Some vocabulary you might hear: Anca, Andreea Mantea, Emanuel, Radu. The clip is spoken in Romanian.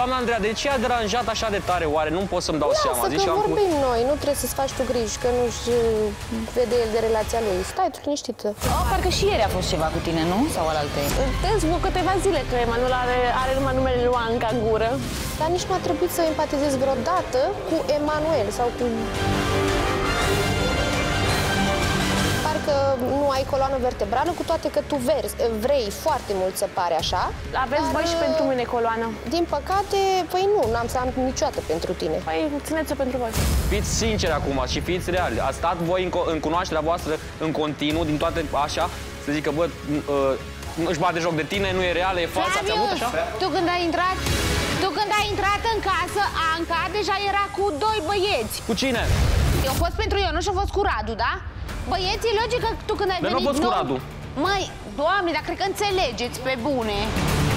Doamna Andreea, de ce a deranjat așa de tare? Oare nu pot să-mi dau seama? Zici că vorbim noi, nu trebuie să-ți faci tu griji, că nu-și vede el de relația lui. Stai tu liniștită. Oh, parcă și ieri a fost ceva cu tine, nu? Sau alaltă? Îți văd câteva zile că Emanuel are numai numele lui Anca în gură. Dar nici nu a trebuit să empatizez vreodată cu Emanuel sau cu... Că nu ai coloană vertebrală, cu toate că tu vrei foarte mult să pare așa. Aveți voi și pentru mine coloană. Din păcate, păi nu, n-am să am niciodată pentru tine. Păi, țineți-o pentru voi. Fiți sinceri acum și fiți reali. Ați stat voi în cunoașterea voastră în continuu, din toate așa, să zic că, bă, își bate joc de tine, nu e reală, e falsă, ați avut așa? Tu când ai intrat... în casă, Anca deja era cu 2 băieți. Cu cine? Eu fost pentru eu, nu și-a fost cu Radu, da? Băieții, logică, tu când ai venit... Dar nu a fost cu Radu. Măi, doamne, dar cred că înțelegeți pe bune.